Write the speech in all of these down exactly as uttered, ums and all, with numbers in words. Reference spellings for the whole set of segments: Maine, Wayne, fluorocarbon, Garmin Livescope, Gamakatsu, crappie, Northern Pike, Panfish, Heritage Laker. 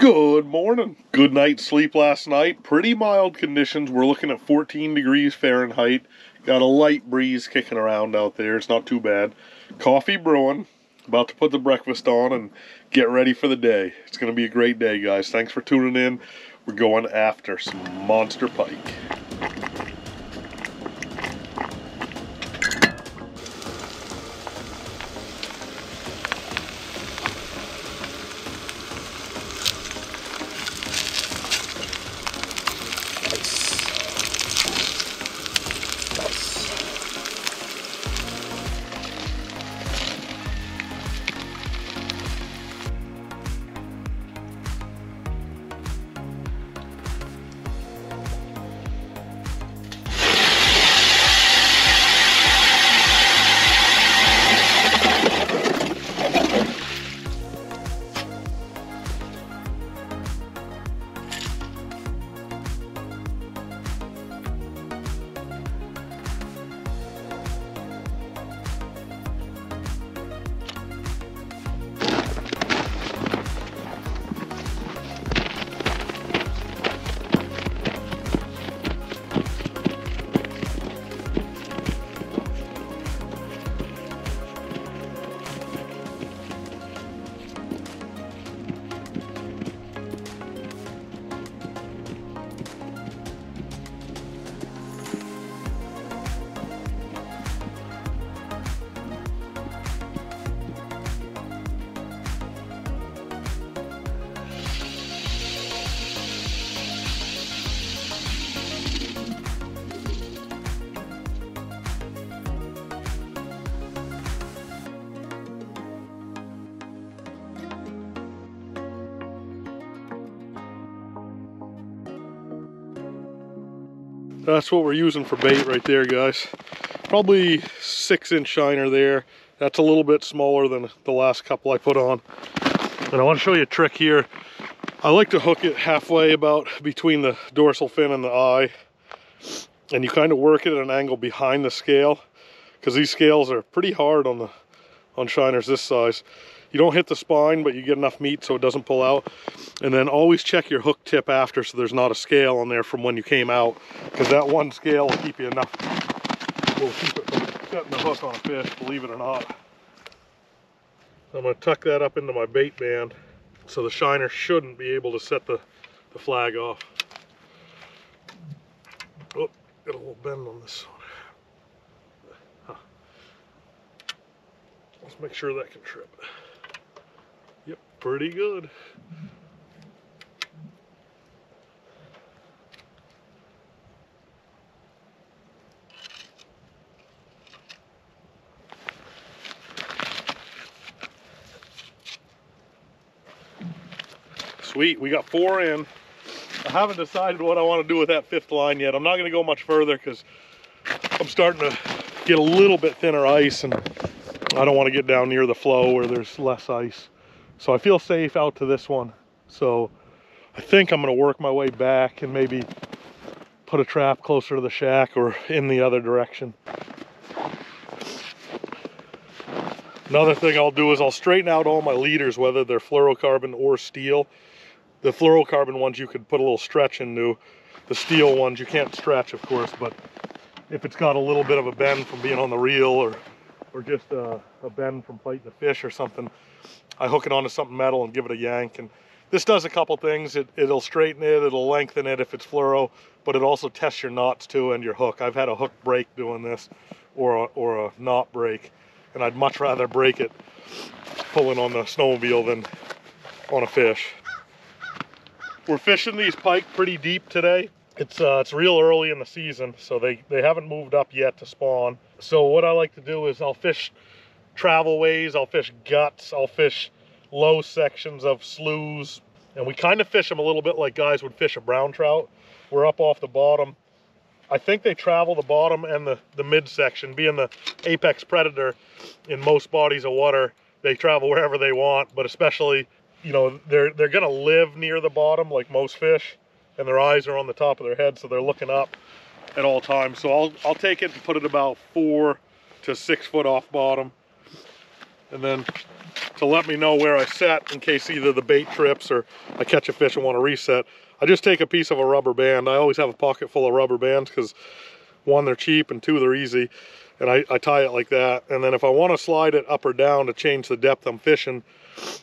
Good morning. Good night's sleep last night. Pretty mild conditions. We're looking at fourteen degrees Fahrenheit. Got a light breeze kicking around out there. It's not too bad. Coffee brewing. About to put the breakfast on and get ready for the day. It's going to be a great day, guys. Thanks for tuning in. We're going after some monster pike. That's what we're using for bait right there, guys. Probably six inch shiner there. That's a little bit smaller than the last couple I put on. And I want to show you a trick here. I like to hook it halfway about between the dorsal fin and the eye. And you kind of work it at an angle behind the scale, because these scales are pretty hard on the on shiners this size. You don't hit the spine, but you get enough meat so it doesn't pull out. And then always check your hook tip after so there's not a scale on there from when you came out, because that one scale will keep you enough. We'll keep it from cutting the hook on a fish, believe it or not. I'm going to tuck that up into my bait band so the shiner shouldn't be able to set the, the flag off. Oh, got a little bend on this one. Huh. Let's make sure that can trip. Yep, pretty good. Sweet, we got four in. I haven't decided what I want to do with that fifth line yet. I'm not going to go much further because I'm starting to get a little bit thinner ice, and I don't want to get down near the flow where there's less ice. So I feel safe out to this one. So I think I'm going to work my way back and maybe put a trap closer to the shack or in the other direction. Another thing I'll do is I'll straighten out all my leaders, whether they're fluorocarbon or steel. The fluorocarbon ones you could put a little stretch into. The steel ones you can't stretch, of course, but if it's got a little bit of a bend from being on the reel, or or just a, a bend from biting the fish or something, I hook it onto something metal and give it a yank. And this does a couple things. It, it'll straighten it, it'll lengthen it if it's fluoro, but it also tests your knots too and your hook. I've had a hook break doing this, or a, or a knot break, and I'd much rather break it pulling on the snowmobile than on a fish. We're fishing these pike pretty deep today. It's, uh, it's real early in the season, so they, they haven't moved up yet to spawn. So what I like to do is I'll fish travel ways, I'll fish guts, I'll fish low sections of sloughs. And we kind of fish them a little bit like guys would fish a brown trout. We're up off the bottom. I think they travel the bottom and the, the midsection. Being the apex predator in most bodies of water, they travel wherever they want, but especially, you know, they're, they're gonna live near the bottom like most fish, and their eyes are on the top of their head, so they're looking up at all times. So I'll, I'll take it and put it about four to six foot off bottom, and then to let me know where I set in case either the bait trips or I catch a fish and want to reset. I just take a piece of a rubber band. I always have a pocket full of rubber bands because one, they're cheap, and two, they're easy. And I, I tie it like that. And then if I want to slide it up or down to change the depth I'm fishing,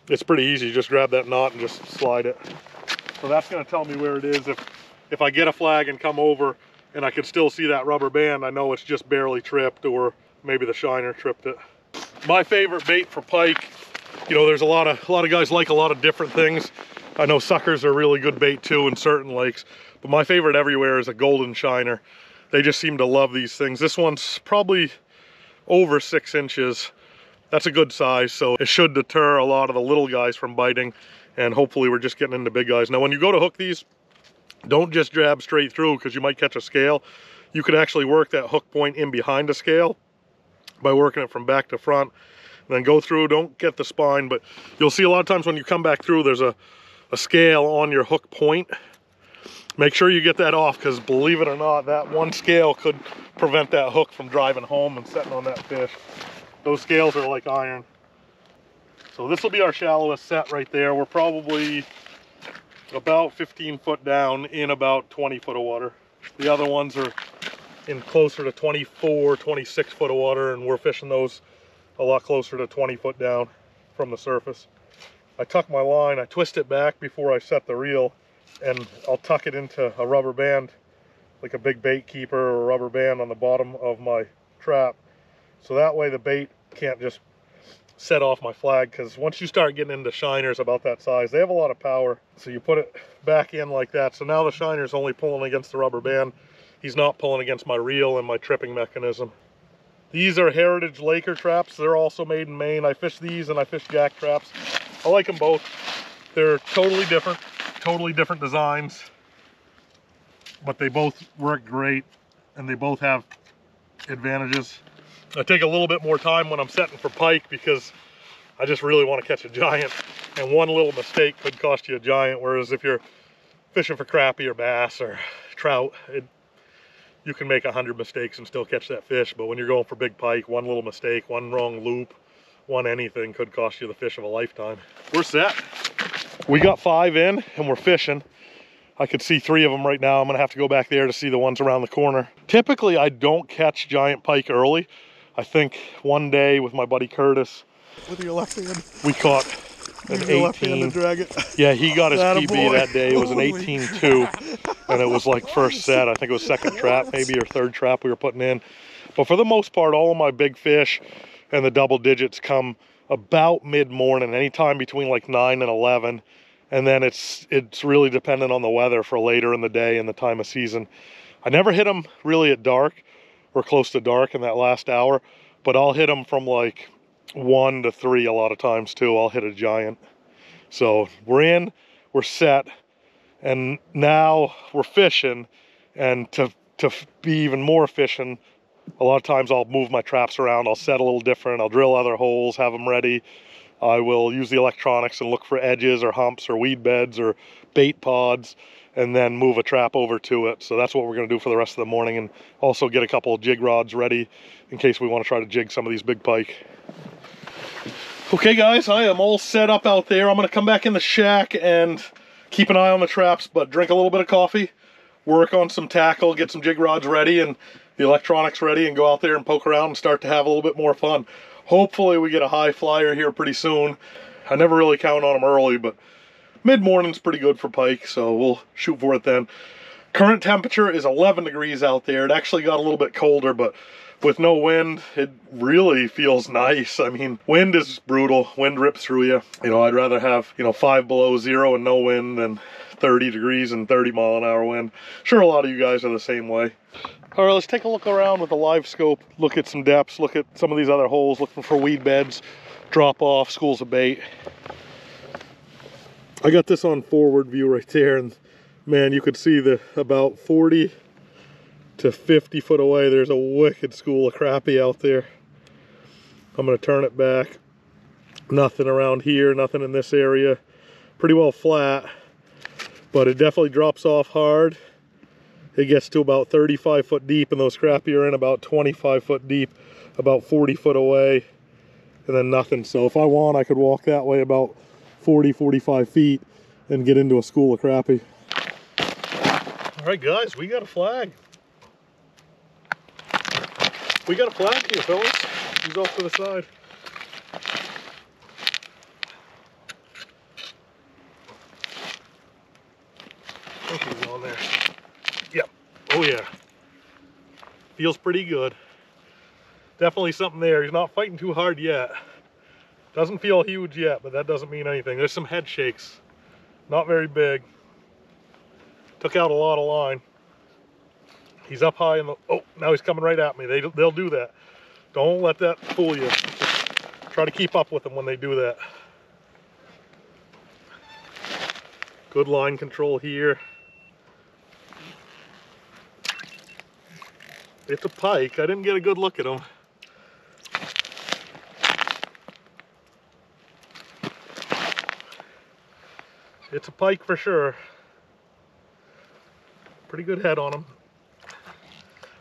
it's pretty easy. Just grab that knot and just slide it. So that's going to tell me where it is. If, if I get a flag and come over and I can still see that rubber band, I know it's just barely tripped, or maybe the shiner tripped it. My favorite bait for pike, you know, there's a lot of a lot of guys like a lot of different things. I know suckers are really good bait too in certain lakes, but my favorite everywhere is a golden shiner. They just seem to love these things. This one's probably over six inches. That's a good size, so it should deter a lot of the little guys from biting, and hopefully we're just getting into big guys. Now, when you go to hook these, don't just jab straight through because you might catch a scale. You could actually work that hook point in behind a scale by working it from back to front, and then go through. Don't get the spine, but you'll see a lot of times when you come back through, there's a, a scale on your hook point. Make sure you get that off, because believe it or not, that one scale could prevent that hook from driving home and setting on that fish. Those scales are like iron. So this will be our shallowest set right there. We're probably about fifteen foot down in about twenty foot of water. The other ones are in closer to twenty-four, twenty-six foot of water, and we're fishing those a lot closer to twenty foot down from the surface. I tuck my line, I twist it back before I set the reel, and I'll tuck it into a rubber band, like a big bait keeper or a rubber band on the bottom of my trap. So that way the bait can't just set off my flag, because once you start getting into shiners about that size, they have a lot of power. So you put it back in like that. So now the shiner's only pulling against the rubber band. He's not pulling against my reel and my tripping mechanism. These are Heritage Laker traps. They're also made in Maine. I fish these and I fish jack traps. I like them both. They're totally different, totally different designs, but they both work great and they both have advantages. I take a little bit more time when I'm setting for pike because I just really want to catch a giant, and one little mistake could cost you a giant, whereas if you're fishing for crappie or bass or trout, it, you can make a hundred mistakes and still catch that fish. But when you're going for big pike, one little mistake, one wrong loop, one anything could cost you the fish of a lifetime. We're set. We got five in and we're fishing. I could see three of them right now. I'm gonna have to go back there to see the ones around the corner. Typically, I don't catch giant pike early. I think one day with my buddy Curtis, with your left hand, we caught an eighteen. Left hand to drag it. Yeah, he got his P B boy that day. It was an eighteen two, and it was like first set. I think it was second trap, maybe, or third trap we were putting in. But for the most part, all of my big fish and the double digits come about mid-morning, anytime between like nine and eleven. And then it's, it's really dependent on the weather for later in the day and the time of season. I never hit them really at dark. We're close to dark in that last hour, but I'll hit them from like one to three a lot of times too. I'll hit a giant. So we're in, we're set, and now we're fishing. And to, to be even more fishing, a lot of times I'll move my traps around. I'll set a little different. I'll drill other holes, have them ready. I will use the electronics and look for edges or humps or weed beds or bait pods, and then move a trap over to it. So that's what we're gonna do for the rest of the morning, and also get a couple of jig rods ready in case we wanna try to jig some of these big pike. Okay guys, I am all set up out there. I'm gonna come back in the shack and keep an eye on the traps, but drink a little bit of coffee, work on some tackle, get some jig rods ready and the electronics ready, and go out there and poke around and start to have a little bit more fun. Hopefully we get a high flyer here pretty soon. I never really count on them early, but mid-morning's pretty good for pike, so we'll shoot for it then. Current temperature is eleven degrees out there. It actually got a little bit colder, but with no wind, it really feels nice. I mean, wind is brutal. Wind rips through you. You know, I'd rather have, you know, five below zero and no wind than thirty degrees and thirty mile an hour wind. Sure, a lot of you guys are the same way. All right, let's take a look around with the live scope. Look at some depths, look at some of these other holes, looking for weed beds, drop off, schools of bait. I got this on forward view right there, and man, you could see the about forty to fifty foot away, there's a wicked school of crappie out there. I'm gonna turn it back. Nothing around here, nothing in this area. Pretty well flat, but it definitely drops off hard. It gets to about thirty-five foot deep, and those crappie are in about twenty-five foot deep, about forty foot away. and then nothing. So if I want, I could walk that way about forty, forty-five feet and get into a school of crappie. All right, guys, we got a flag. We got a flag here, fellas. He's off to the side. I think he's on there. Yep. Oh, yeah. Feels pretty good. Definitely something there. He's not fighting too hard yet. Doesn't feel huge yet, but that doesn't mean anything. There's some head shakes. Not very big. Took out a lot of line. He's up high in the... Oh, now he's coming right at me. They, they'll do that. Don't let that fool you. Just try to keep up with them when they do that. Good line control here. It's a pike. I didn't get a good look at him. It's a pike for sure. Pretty good head on him.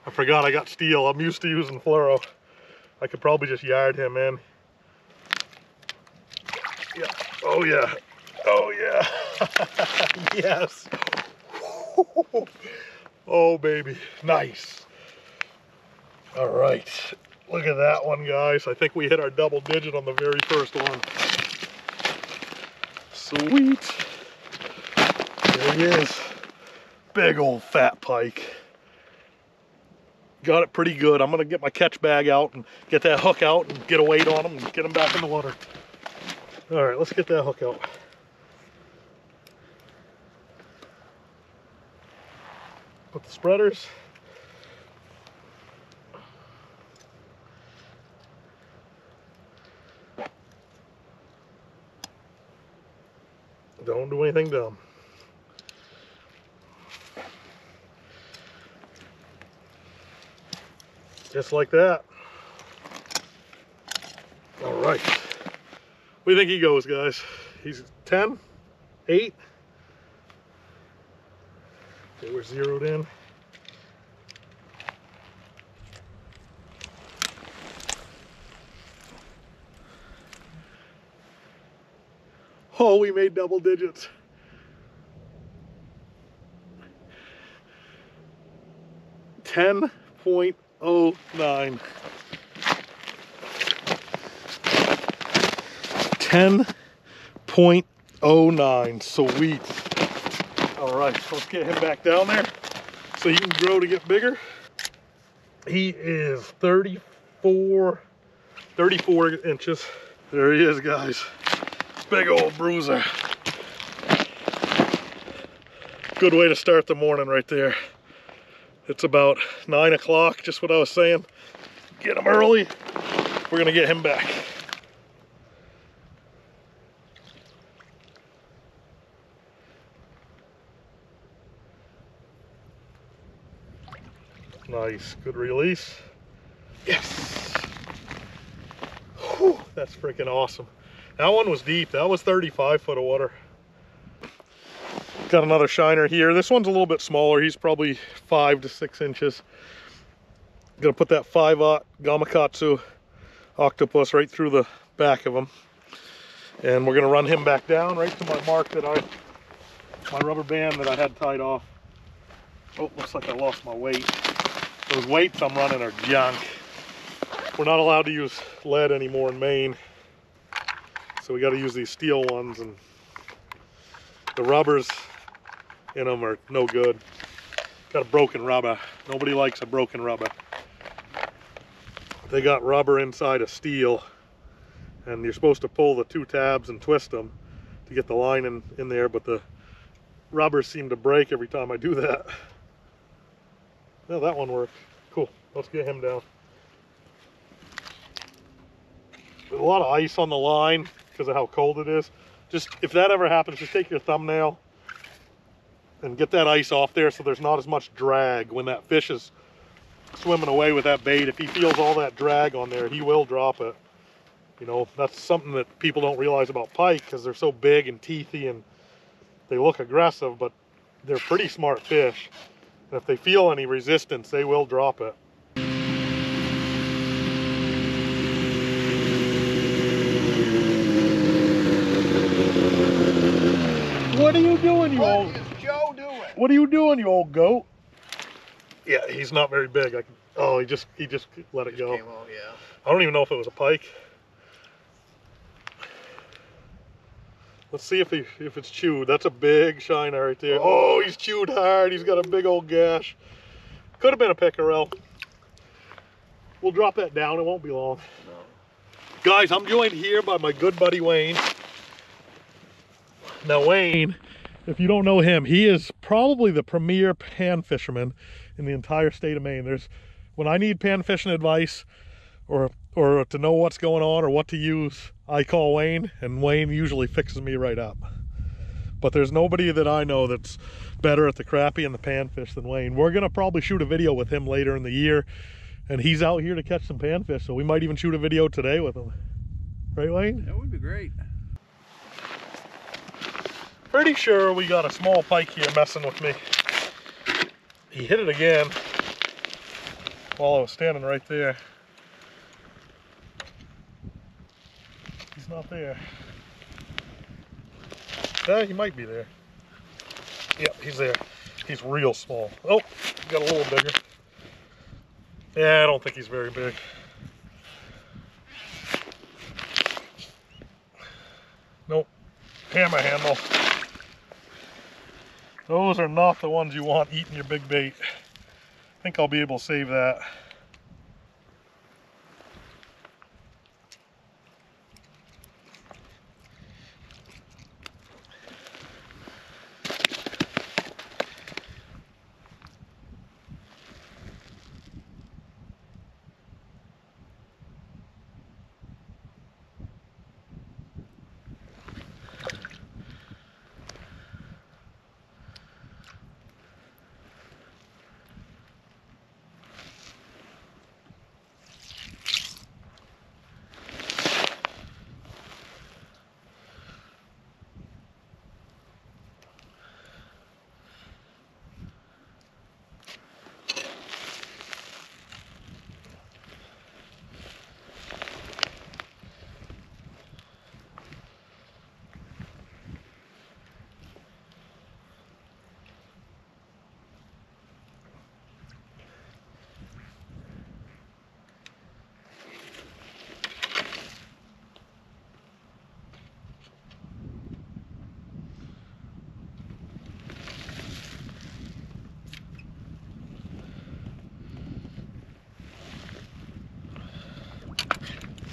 I forgot I got steel. I'm used to using fluoro. I could probably just yard him in. Yeah. Oh yeah. Oh yeah. Yes. Oh baby. Nice. All right. Look at that one, guys. I think we hit our double digit on the very first one. Sweet. There he is. Big old fat pike. Got it pretty good. I'm gonna get my catch bag out and get that hook out and get a weight on him and get him back in the water. All right, let's get that hook out. Put the spreaders. Don't do anything dumb. Just like that. All right. We think he goes, guys. He's ten, eight. Okay, we're zeroed in. Oh, we made double digits. ten point oh nine. ten point oh nine. Sweet. All right, so let's get him back down there so he can grow to get bigger. He is thirty-four, thirty-four inches. There he is, guys. Big old bruiser. Good way to start the morning right there. It's about nine o'clock, just what I was saying. Get him early. We're gonna get him back. Nice, good release. Yes. Whew, that's freaking awesome. That one was deep. That was thirty-five foot of water. Got another shiner here. This one's a little bit smaller. He's probably five to six inches. Gonna put that five aught Gamakatsu octopus right through the back of him. And we're gonna run him back down right to my mark that I, my rubber band that I had tied off. Oh, looks like I lost my weight. Those weights I'm running are junk. We're not allowed to use lead anymore in Maine. So we gotta use these steel ones, and the rubbers in them are no good. Got a broken rubber. Nobody likes a broken rubber. They got rubber inside of steel, and you're supposed to pull the two tabs and twist them to get the line in, in there, but the rubbers seem to break every time I do that. No, that one worked. Cool, let's get him down. There's a lot of ice on the line because of how cold it is. Just, if that ever happens, just take your thumbnail and get that ice off there so there's not as much drag when that fish is swimming away with that bait. If he feels all that drag on there, he will drop it. You know, that's something that people don't realize about pike because they're so big and teethy and they look aggressive, but they're pretty smart fish. And if they feel any resistance, they will drop it. you doing, you old? What is Joe doing? What are you doing, you old goat? Yeah, he's not very big. I can, oh, he just he just let it go. Came out, yeah. I don't even know if it was a pike. Let's see if he if it's chewed. That's a big shiner right there. Oh, he's chewed hard. He's got a big old gash. Could have been a pickerel. We'll drop that down. It won't be long. No. Guys, I'm joined here by my good buddy Wayne. Now Wayne, if you don't know him, he is probably the premier pan fisherman in the entire state of Maine. There's, when I need pan fishing advice, or or to know what's going on or what to use, I call Wayne, and Wayne usually fixes me right up. But there's nobody that I know that's better at the crappie and the panfish than Wayne. We're gonna probably shoot a video with him later in the year, and he's out here to catch some panfish, so we might even shoot a video today with him. Right, Wayne? That would be great. Pretty sure we got a small pike here messing with me. He hit it again while I was standing right there. He's not there. Yeah, he might be there. Yep, he's there. He's real small. Oh, got a little bigger. Yeah, I don't think he's very big. Nope. Hammer handle. Those are not the ones you want eating your big bait. I think I'll be able to save that.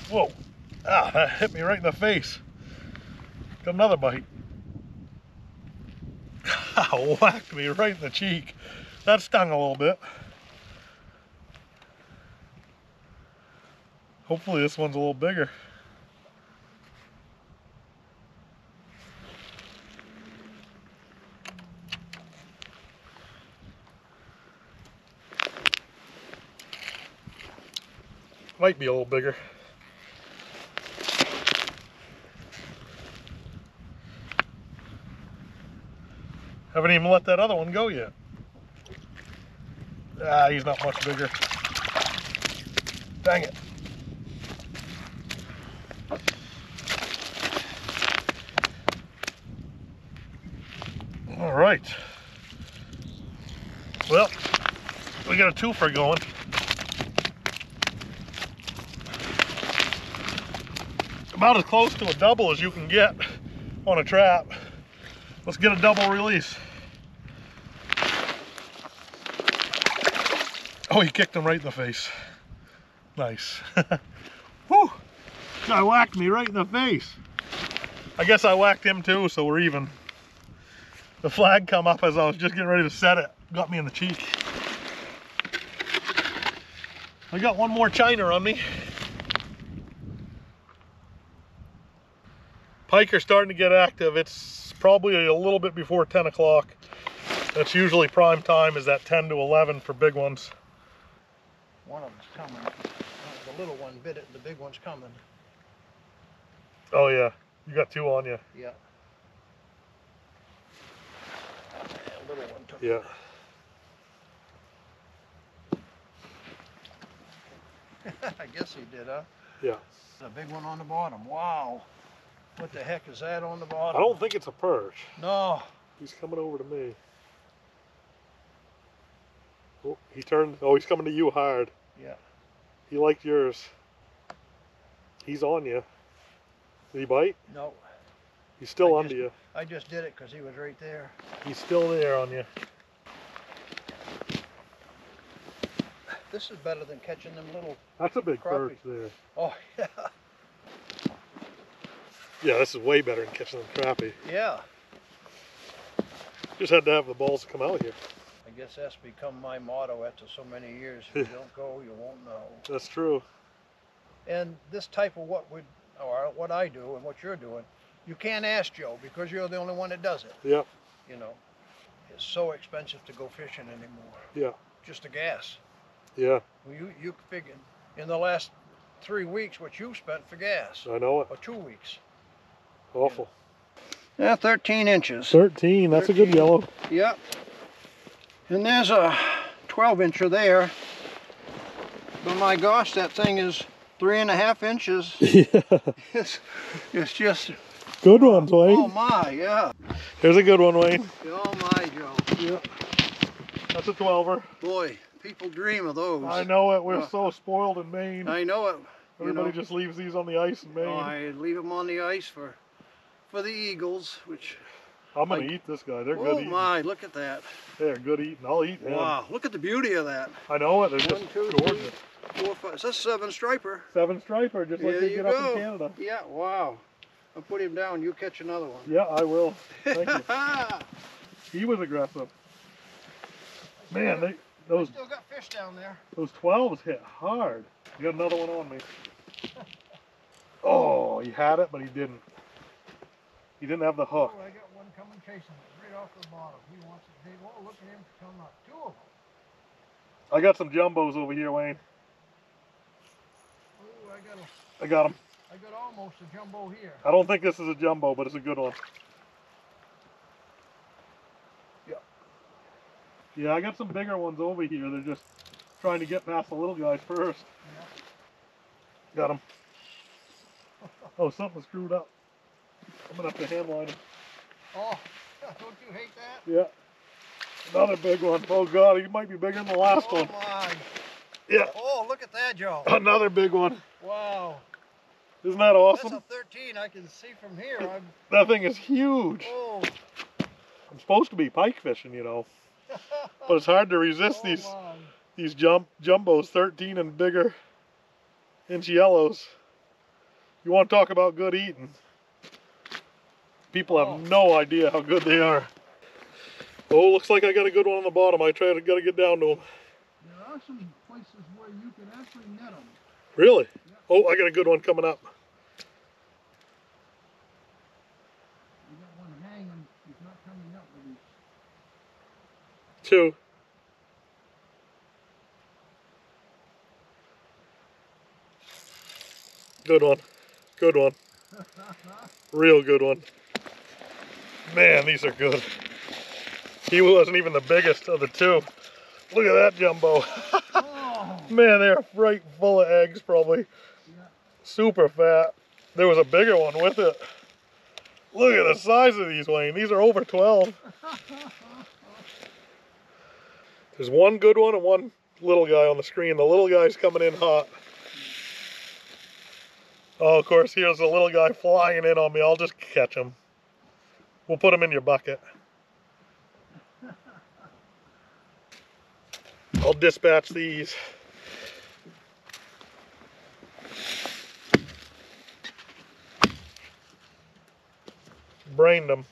Whoa, ah, that hit me right in the face. Got another bite. Whacked me right in the cheek. That stung a little bit. Hopefully this one's a little bigger. Might be a little bigger. Haven't even let that other one go yet. Ah, he's not much bigger. Dang it. All right. Well, we got a twofer going. About as close to a double as you can get on a trap. Let's get a double release. Oh, he kicked him right in the face. Nice. Whew! Guy whacked me right in the face. I guess I whacked him too, so we're even. The flag come up as I was just getting ready to set it. Got me in the cheek. I got one more chiner on me. Pike are starting to get active. It's probably a little bit before ten o'clock. That's usually prime time, is that ten to eleven for big ones. One of them's coming. The little one bit it, the big one's coming. Oh yeah, you got two on you. Yeah. The little one took it. Yeah. I guess he did, huh? Yeah. The big one on the bottom, wow. What the heck is that on the bottom? I don't think it's a perch. No. he's coming over to me. Oh, he turned. Oh, he's coming to you hard. Yeah. He liked yours. He's on you. Did he bite? No. He's still under you. I just did it because he was right there. He's still there on you. This is better than catching them little. That's a big perch there. Oh, yeah. Yeah, this is way better than catching them crappie. Yeah. Just had to have the balls to come out here. I guess that's become my motto after so many years. If you don't go, you won't know. That's true. And this type of what we, or what I do and what you're doing, you can't ask Joe because you're the only one that does it. Yeah. You know, it's so expensive to go fishing anymore. Yeah. Just the gas. Yeah. Well, you you figure in the last three weeks what you spent for gas. I know it. Or two weeks. Awful. Yeah, yeah, thirteen inches. Thirteen. That's thirteen. A good yellow. Yep. And there's a twelve incher there. But my gosh, that thing is three and a half inches. Yeah. It's, it's just... Good one, Wayne. Oh my, yeah. Here's a good one, Wayne. Oh my, Joe. Yep. That's a twelver. Boy, people dream of those. I know it. We're uh, so spoiled in Maine. I know it. Everybody you know, just leaves these on the ice in Maine. Oh, I leave them on the ice for, for the eagles, which... I'm going like, to eat this guy. They're oh good eating. Oh my, look at that. They're good eating. I'll eat him. Wow, look at the beauty of that. I know it. They're One, just two, gorgeous. Three, four, five. Is that seven striper? Seven striper, just like there they get go. Up in Canada. Yeah, wow. I'll put him down. You catch another one. Yeah, I will. Thank you. He was aggressive. Man, they, those... I still got fish down there. Those twelves hit hard. You got another one on me. Oh, he had it, but he didn't. He didn't have the hook. Oh, I got one coming chasing it right off the bottom. He wants it big. Oh, look at him coming up. Two of them. I got some jumbos over here, Wayne. Oh, I got him. I got him. I got almost a jumbo here. I don't think this is a jumbo, but it's a good one. Yeah. Yeah, I got some bigger ones over here. They're just trying to get past the little guys first. Yeah. Got him. Oh, something screwed up. I'm gonna have to hand line him. Oh, don't you hate that? Yeah. Another big one. Oh God, he might be bigger than the last oh one. Oh my. Yeah. Oh, look at that, Joe. Another big one. Wow. Isn't that awesome? That's a thirteen. I can see from here. I'm... That thing is huge. Oh. I'm supposed to be pike fishing, you know, but it's hard to resist oh these my. these jump jumbos, thirteen and bigger inch yellows. You want to talk about good eating? People have oh. no idea how good they are. Oh, looks like I got a good one on the bottom. I try to gotta get down to them. There are some places where you can actually net them. Really? Yep. Oh, I got a good one coming up. You got one hanging. He's not coming up with these. Two. Good one. Good one. Real good one. Man, these are good. He wasn't even the biggest of the two. Look at that jumbo. Oh. Man, they're right full of eggs probably. Yeah. Super fat. There was a bigger one with it. Look at the size of these, Wayne. These are over twelve. There's one good one and one little guy on the screen. The little guy's coming in hot. Oh, of course, here's the little guy flying in on me. I'll just catch him. We'll put him in your bucket. I'll dispatch these. Brained them.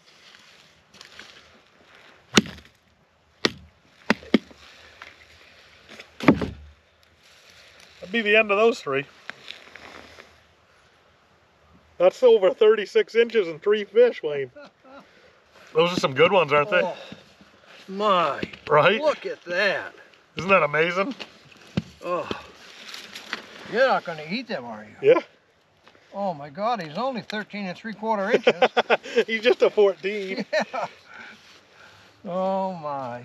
That'd be the end of those three. That's over thirty-six inches and three fish, Wayne. Those are some good ones, aren't they? Oh, my. Right? Look at that. Isn't that amazing? Oh. You're not going to eat them, are you? Yeah. Oh, my God. He's only thirteen and three quarter inches. He's just a fourteen. Yeah. Oh, my.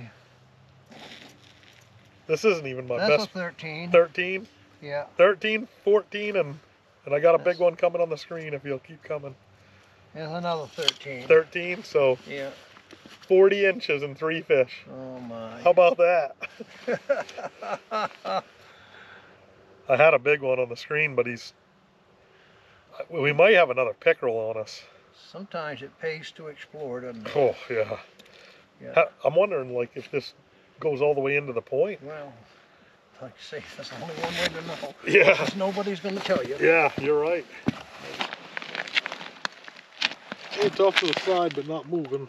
This isn't even my That's best. That's a thirteen. thirteen? Yeah. thirteen, fourteen, and... And I got a big one coming on the screen if you'll keep coming. There's another thirteen. thirteen, so yeah. forty inches and three fish. Oh my. How about that? I had a big one on the screen, but he's, we might have another pickerel on us. Sometimes it pays to explore, doesn't it? Oh, yeah. Yeah. I'm wondering, like, if this goes all the way into the point. Well, like I say, that's the only one way to know. Yeah. Because nobody's going to tell you. Yeah, you're right. It's off to the side, but not moving.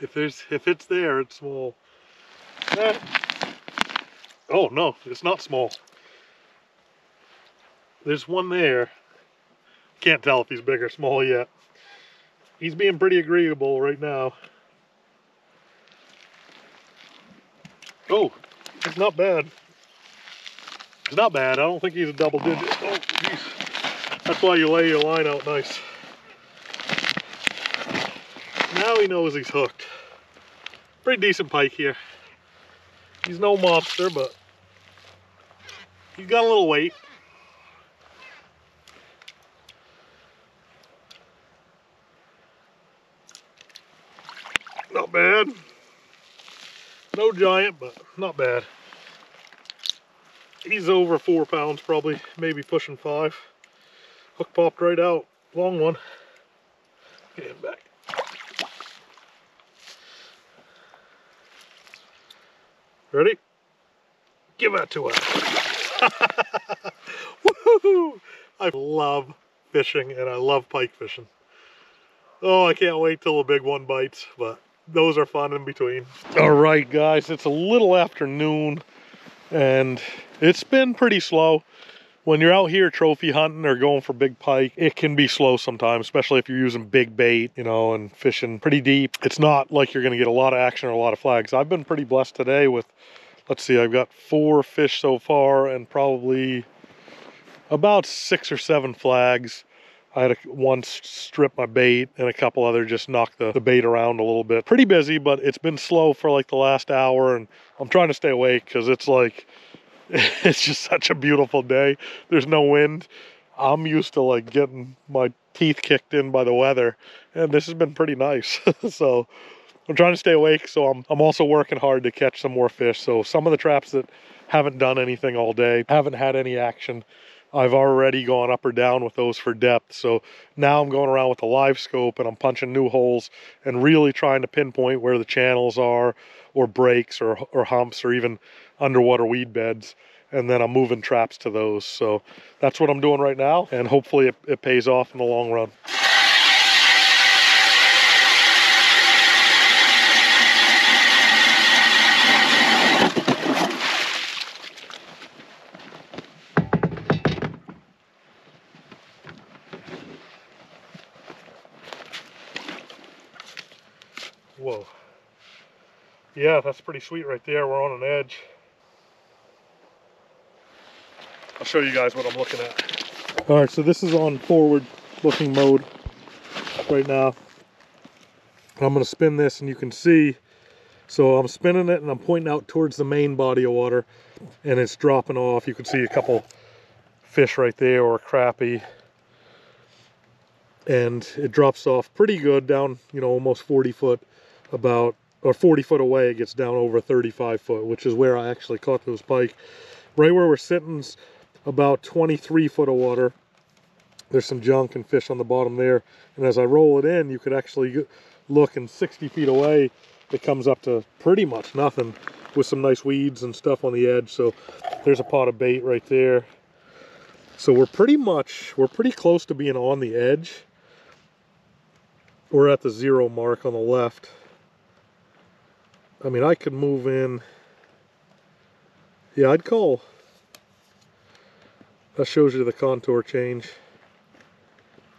If there's, if it's there, it's small. Eh. Oh no, it's not small. There's one there. Can't tell if he's big or small yet. He's being pretty agreeable right now. Oh, it's not bad. It's not bad. I don't think he's a double digit. Oh, jeez. That's why you lay your line out nice. Now he knows he's hooked. Pretty decent pike here. He's no monster, but he's got a little weight. Not bad. No giant, but not bad. He's over four pounds probably, maybe pushing five. Hook popped right out. Long one. Get him back. Ready? Give that to us. Woohoo! I love fishing and I love pike fishing. Oh, I can't wait till the big one bites, but those are fun in between. All right, guys, it's a little after noon and it's been pretty slow. When you're out here trophy hunting or going for big pike, it can be slow sometimes, especially if you're using big bait, you know, and fishing pretty deep. It's not like you're gonna get a lot of action or a lot of flags. I've been pretty blessed today with, let's see, I've got four fish so far and probably about six or seven flags. I had a, one strip my bait and a couple other just knocked the, the bait around a little bit. Pretty busy, but it's been slow for like the last hour and I'm trying to stay awake because it's like, it's just such a beautiful day. There's no wind. I'm used to like getting my teeth kicked in by the weather and this has been pretty nice. So I'm trying to stay awake. So I'm, I'm also working hard to catch some more fish. So some of the traps that haven't done anything all day, haven't had any action, I've already gone up or down with those for depth. So now I'm going around with the live scope and I'm punching new holes and really trying to pinpoint where the channels are or breaks or, or humps or even underwater weed beds. And then I'm moving traps to those. So that's what I'm doing right now. And hopefully it, it pays off in the long run. Whoa. Yeah, that's pretty sweet right there. We're on an edge. I'll show you guys what I'm looking at. All right, so this is on forward looking mode right now. I'm gonna spin this and you can see, so I'm spinning it and I'm pointing out towards the main body of water and it's dropping off. You can see a couple fish right there or a crappie. And it drops off pretty good down, you know, almost forty foot. About, or forty foot away, it gets down over thirty-five foot, which is where I actually caught those pike. Right where we're sitting's about twenty-three foot of water. There's some junk and fish on the bottom there. And as I roll it in, you could actually look, and sixty feet away, it comes up to pretty much nothing with some nice weeds and stuff on the edge. So there's a pot of bait right there. So we're pretty much, we're pretty close to being on the edge. We're at the zero mark on the left. I mean, I could move in. Yeah, I'd call. That shows you the contour change.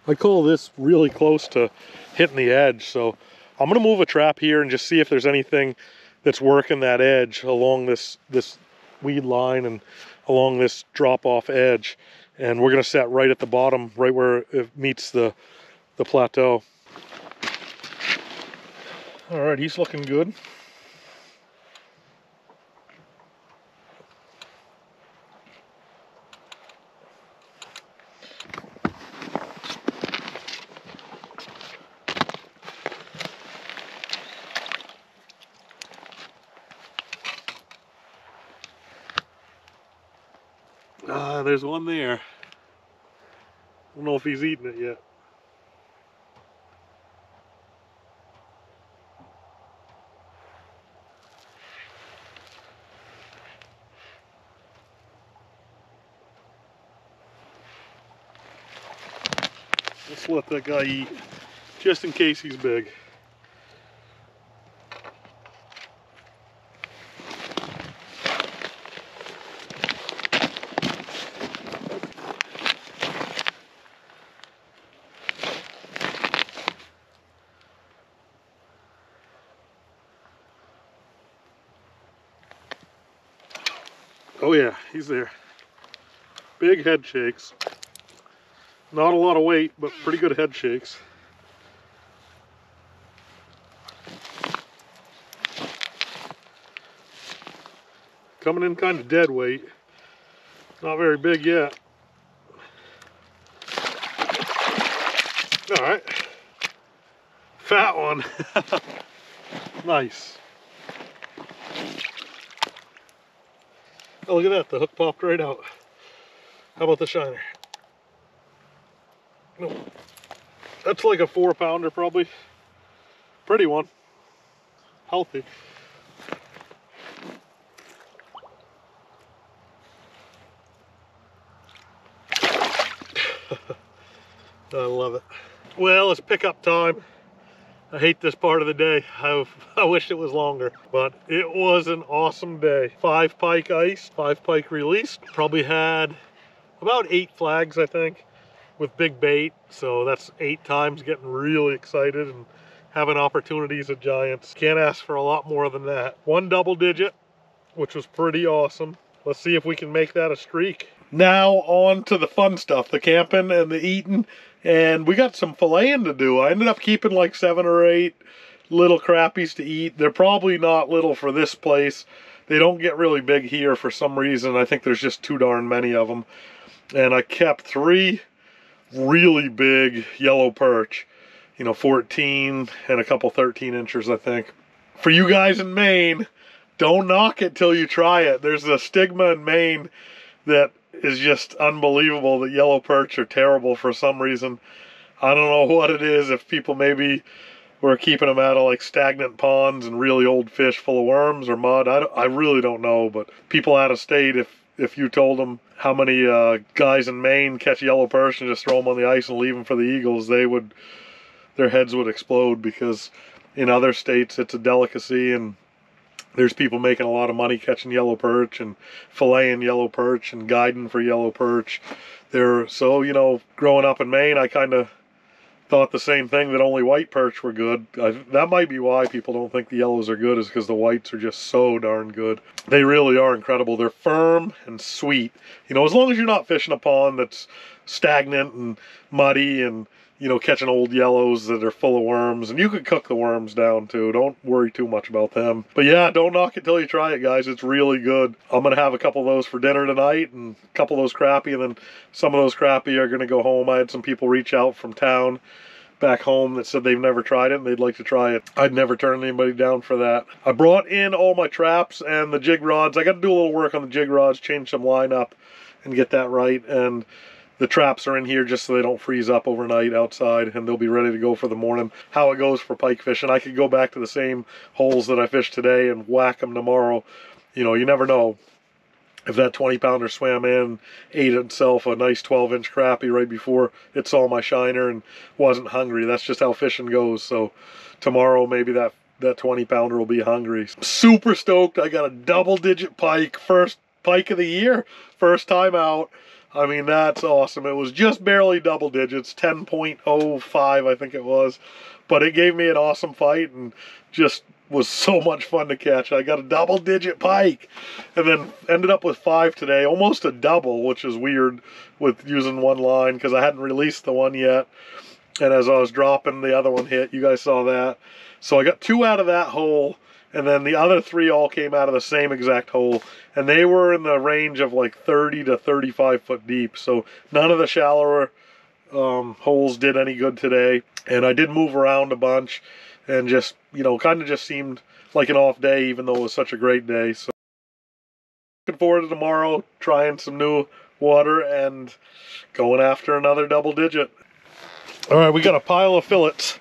I'd call this really close to hitting the edge. So I'm gonna move a trap here and just see if there's anything that's working that edge along this, this weed line and along this drop off edge. And we're gonna set right at the bottom, right where it meets the, the plateau. All right, he's looking good. Ah, there's one there. I don't know if he's eating it yet. Let's let that guy eat, just in case he's big. Oh yeah, he's there. Big head shakes. Not a lot of weight, but pretty good head shakes. Coming in kind of dead weight. Not very big yet. All right. Fat one. Nice. Oh, look at that, the hook popped right out. How about the shiner? Nope. That's like a four pounder probably. Pretty one. Healthy. I love it. Well, it's pickup time. I hate this part of the day. I, I wish it was longer, but it was an awesome day. Five pike ice, five pike released. Probably had about eight flags, I think, with big bait. So that's eight times getting really excited and having opportunities at giants. Can't ask for a lot more than that. One double digit, which was pretty awesome. Let's see if we can make that a streak. Now on to the fun stuff, the camping and the eating. And we got some filleting to do. I ended up keeping like seven or eight little crappies to eat. They're probably not little for this place. They don't get really big here for some reason. I think there's just too darn many of them. And I kept three really big yellow perch. You know, fourteen and a couple thirteen inchers, I think. For you guys in Maine, don't knock it till you try it. There's a stigma in Maine that is just unbelievable that yellow perch are terrible for some reason. I don't know what it is, if people maybe were keeping them out of like stagnant ponds and really old fish full of worms or mud. I, don't, I really don't know, but people out of state, if if you told them how many uh, guys in Maine catch yellow perch and just throw them on the ice and leave them for the eagles, they would, their heads would explode, because in other states it's a delicacy and there's people making a lot of money catching yellow perch and filleting yellow perch and guiding for yellow perch. There, so, you know, growing up in Maine, I kind of thought the same thing, that only white perch were good. I, that might be why people don't think the yellows are good, is because the whites are just so darn good. They really are incredible. They're firm and sweet. You know, as long as you're not fishing a pond that's stagnant and muddy and, you know, catching old yellows that are full of worms. And you can cook the worms down too. Don't worry too much about them. But yeah, don't knock it till you try it, guys. It's really good. I'm going to have a couple of those for dinner tonight and a couple of those crappie. And then some of those crappie are going to go home. I had some people reach out from town back home that said they've never tried it and they'd like to try it. I'd never turn anybody down for that. I brought in all my traps and the jig rods. I got to do a little work on the jig rods, change some line up and get that right. And the traps are in here just so they don't freeze up overnight outside, and they'll be ready to go for the morning. How it goes for pike fishing, I could go back to the same holes that I fished today and whack them tomorrow. You know, you never know. If that twenty pounder swam in, ate itself a nice twelve inch crappie right before it saw my shiner and wasn't hungry. That's just how fishing goes. So tomorrow maybe that, that twenty pounder will be hungry. I'm super stoked. I got a double digit pike, first pike of the year, first time out. I mean, that's awesome. It was just barely double digits, ten point oh five, I think it was. But it gave me an awesome fight and just was so much fun to catch. I got a double digit pike and then ended up with five today, almost a double, which is weird with using one line because I hadn't released the one yet. And as I was dropping, the other one hit. You guys saw that. So I got two out of that hole. And then the other three all came out of the same exact hole. And they were in the range of like thirty to thirty-five foot deep. So none of the shallower um, holes did any good today. And I did move around a bunch and just, you know, kind of just seemed like an off day, even though it was such a great day. So looking forward to tomorrow, trying some new water and going after another double digit. All right, we got a pile of fillets.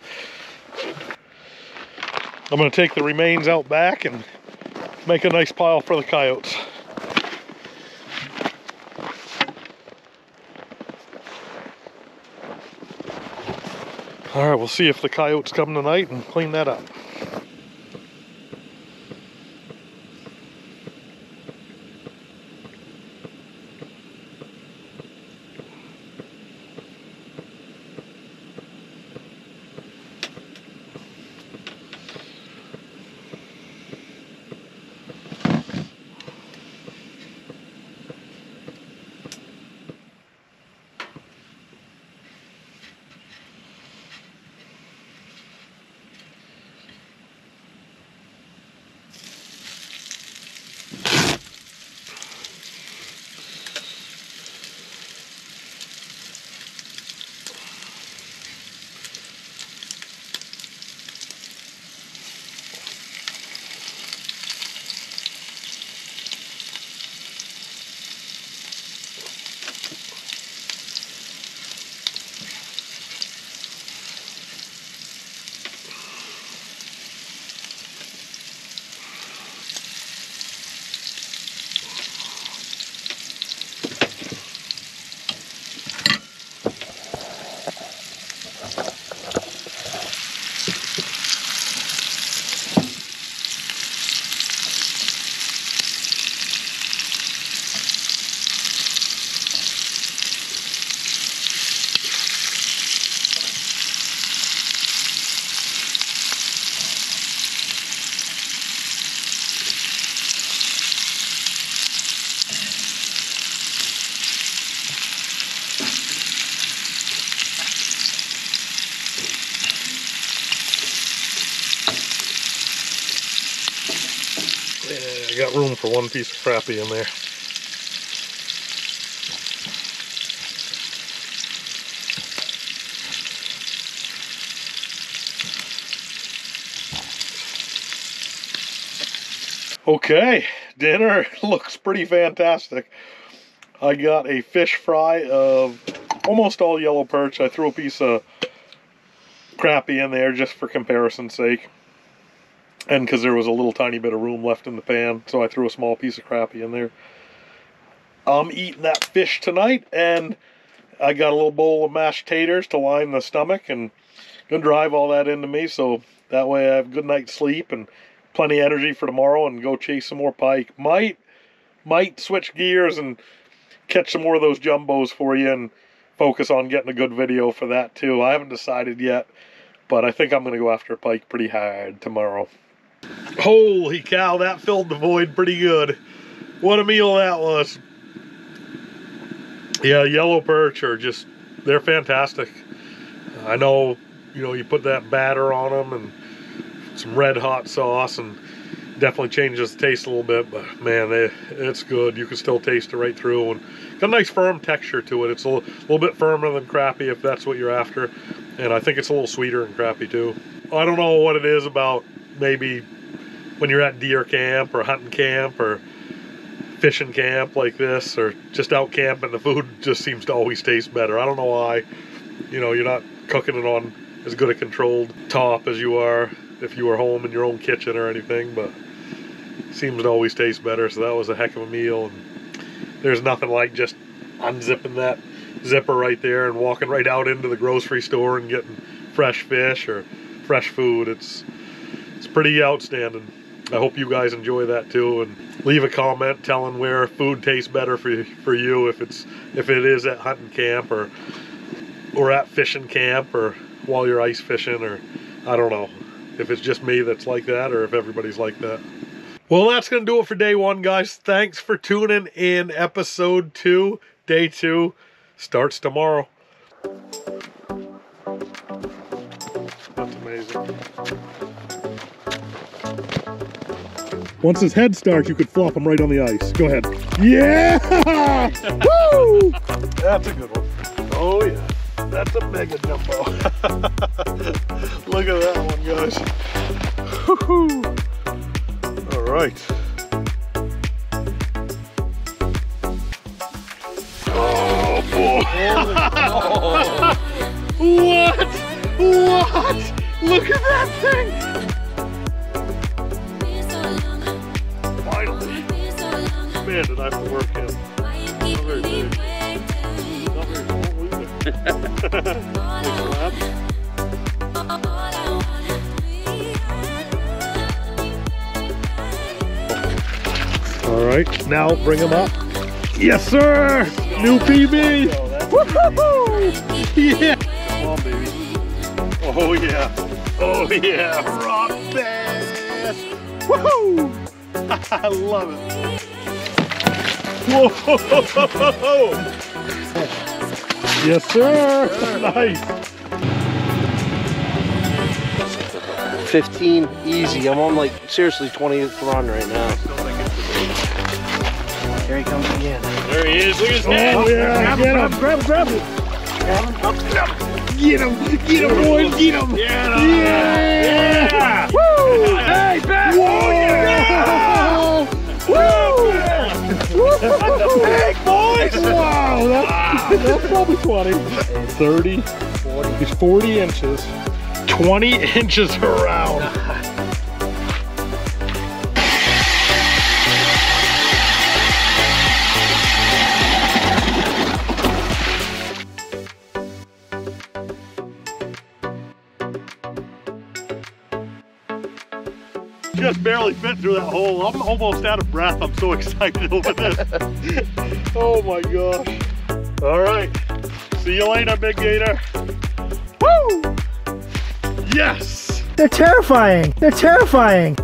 I'm gonna take the remains out back and make a nice pile for the coyotes. All right, we'll see if the coyotes come tonight and clean that up. Got room for one piece of crappie in there. Okay, dinner looks pretty fantastic. I got a fish fry of almost all yellow perch. I threw a piece of crappie in there just for comparison's sake. And because there was a little tiny bit of room left in the pan, so I threw a small piece of crappie in there. I'm eating that fish tonight, and I got a little bowl of mashed taters to line the stomach, and gonna drive all that into me, so that way I have a good night's sleep and plenty of energy for tomorrow and go chase some more pike. Might, might switch gears and catch some more of those jumbos for you and focus on getting a good video for that too. I haven't decided yet, but I think I'm gonna go after pike pretty hard tomorrow. Holy cow, that filled the void pretty good. What a meal that was. Yeah, yellow perch are just, they're fantastic. I know, you know, you put that batter on them and some red hot sauce and definitely changes the taste a little bit, but man, they, it's good. You can still taste it right through. And got a nice firm texture to it. It's a little, little bit firmer than crappie if that's what you're after. And I think it's a little sweeter than crappie too. I don't know what it is about maybe when you're at deer camp or hunting camp or fishing camp like this, or just out camping, the food just seems to always taste better. I don't know why. You know, you're not cooking it on as good a controlled top as you are if you were home in your own kitchen or anything, but it seems to always taste better. So that was a heck of a meal, and there's nothing like just unzipping that zipper right there and walking right out into the grocery store and getting fresh fish or fresh food. It's It's pretty outstanding. I hope you guys enjoy that too, and leave a comment telling where food tastes better for for you, if it's if it is at hunting camp or or at fishing camp or while you're ice fishing, or I don't know if it's just me that's like that or if everybody's like that. Well, that's gonna do it for day one, guys. Thanks for tuning in. Episode two, day two starts tomorrow. That's amazing. Once his head starts, you could flop him right on the ice. Go ahead. Yeah! Woo! That's a good one. Oh yeah. That's a mega jumbo. Look at that one, guys. Woo-hoo. All right. What? What? Look at that thing! Finally! Man, did I have to work him. Not very big. Not very cool either. Like all right, now bring him up. Yes, sir! New P B! Woohoo! Yeah! Come on, baby. Oh, yeah. Oh, yeah. Rock bass! Woohoo! I love it. Whoa! Yes, sir! Nice! fifteen, easy. I'm on like, seriously, twentieth run right now. There he comes again. There he is. Look at his head. Oh, yeah. Get him. Grab him. Grab him. Get him. Get him, boys. Get him. Yeah. Yeah. Woo. Hey, back. Whoa. Woo. Big boys. Wow. That's, that's probably twenty. thirty. forty. He's forty inches. twenty inches around. Just barely fit through that hole. I'm almost out of breath. I'm so excited over this. Oh my gosh. All right. See you later, big gator. Woo! Yes! They're terrifying. They're terrifying.